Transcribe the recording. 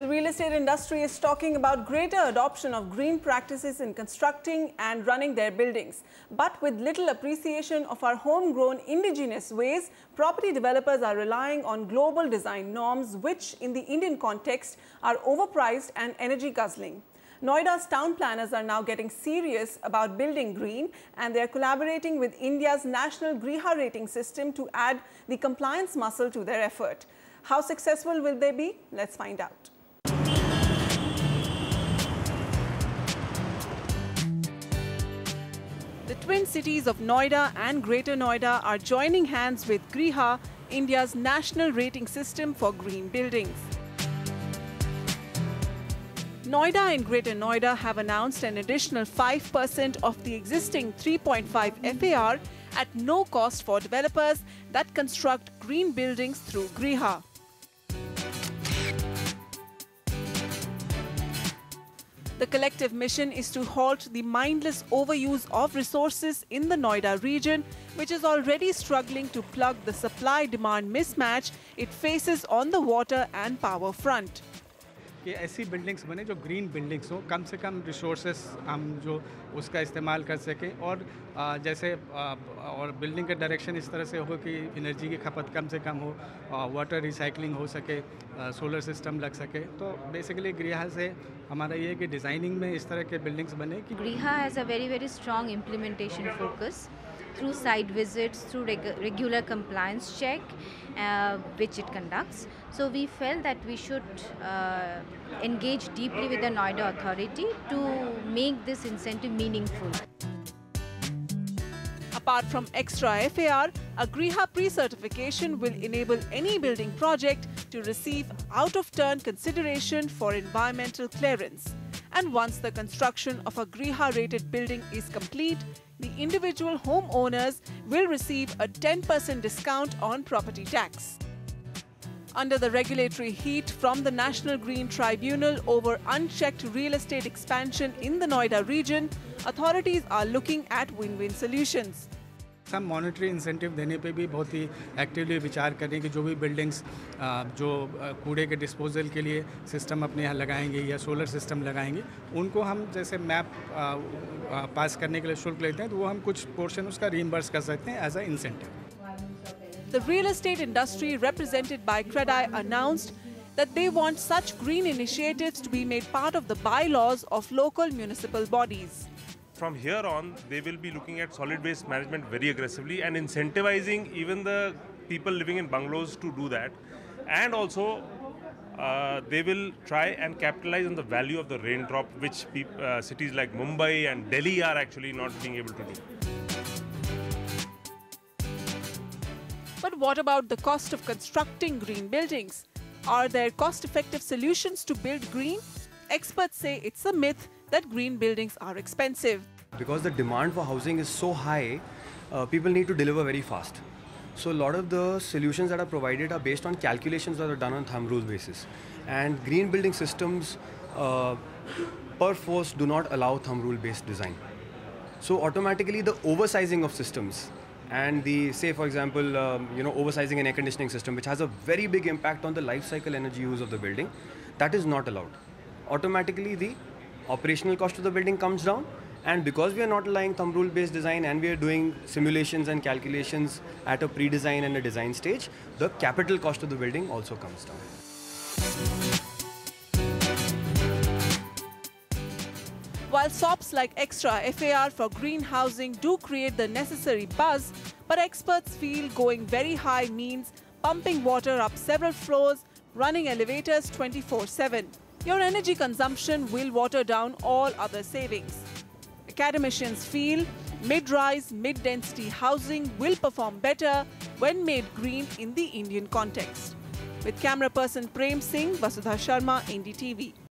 The real estate industry is talking about greater adoption of green practices in constructing and running their buildings. But with little appreciation of our homegrown indigenous ways, property developers are relying on global design norms which, in the Indian context, are overpriced and energy guzzling. Noida's town planners are now getting serious about building green, and they are collaborating with India's National Griha Rating System to add the compliance muscle to their effort. How successful will they be? Let's find out. The twin cities of Noida and Greater Noida are joining hands with Griha, India's National Rating System for green buildings. Noida and Greater Noida have announced an additional 5% of the existing 3.5 FAR at no cost for developers that construct green buildings through Griha. The collective mission is to halt the mindless overuse of resources in the Noida region, which is already struggling to plug the supply-demand mismatch it faces on the water and power front. कि ऐसी buildings बने जो green buildings हो, कम से कम resources हम जो उसका इस्तेमाल कर सकें और जैसे और बिल्डिंग का डायरेक्शन इस तरह से हो कि एनर्जी की खपत कम से कम हो, वाटर रिसाइकलिंग हो सके, सोलर सिस्टम लग सके। तो बेसिकली गृह से हमारा ये है कि डिज़ाइनिंग में इस तरह के बिल्डिंग्स बने कि गृह has a very strong implementation focus through site visits, through regular compliance check, which it conducts. So we felt that we should engage deeply with the Noida authority to make this incentive meaningful. Apart from extra FAR, a Griha pre-certification will enable any building project to receive out-of-turn consideration for environmental clearance. And once the construction of a Griha-rated building is complete, the individual homeowners will receive a 10% discount on property tax. Under the regulatory heat from the National Green Tribunal over unchecked real estate expansion in the Noida region, authorities are looking at win-win solutions. हम monetary incentive देने पे भी बहुत ही actively विचार करें कि जो भी बिल्डिंग्स जो कूड़े के डिस्पोजल के लिए सिस्टम अपने यहाँ लगाएंगे या सोलर सिस्टम लगाएंगे, उनको हम जैसे मैप पास करने के लिए शुल्क लेते हैं, तो वो हम कुछ पोर्शन उसका रीइंबर्स कर सकते हैं as a incentive. The real estate industry represented by CREDAI announced that they want such green initiatives to be made part of the bylaws of local municipal bodies. From here on, they will be looking at solid waste management very aggressively and incentivizing even the people living in bungalows to do that. And also, they will try and capitalize on the value of the raindrop, which cities like Mumbai and Delhi are actually not being able to do. But what about the cost of constructing green buildings? Are there cost-effective solutions to build green? Experts say it's a myth that green buildings are expensive. Because the demand for housing is so high, people need to deliver very fast. So a lot of the solutions that are provided are based on calculations that are done on thumb rule basis. And green building systems perforce do not allow thumb rule based design. So automatically the oversizing of systems and the, say for example, oversizing an air conditioning system, which has a very big impact on the life cycle energy use of the building, that is not allowed. Automatically the operational cost of the building comes down, and because we are not allowing thumb rule based design and we are doing simulations and calculations at a pre-design and a design stage, the capital cost of the building also comes down. While SOPs like extra FAR for green housing do create the necessary buzz, but experts feel going very high means pumping water up several floors, running elevators 24/7. Your energy consumption will water down all other savings. Academicians feel mid-rise, mid-density housing will perform better when made green in the Indian context. With camera person Prem Singh, Vasudha Sharma, NDTV.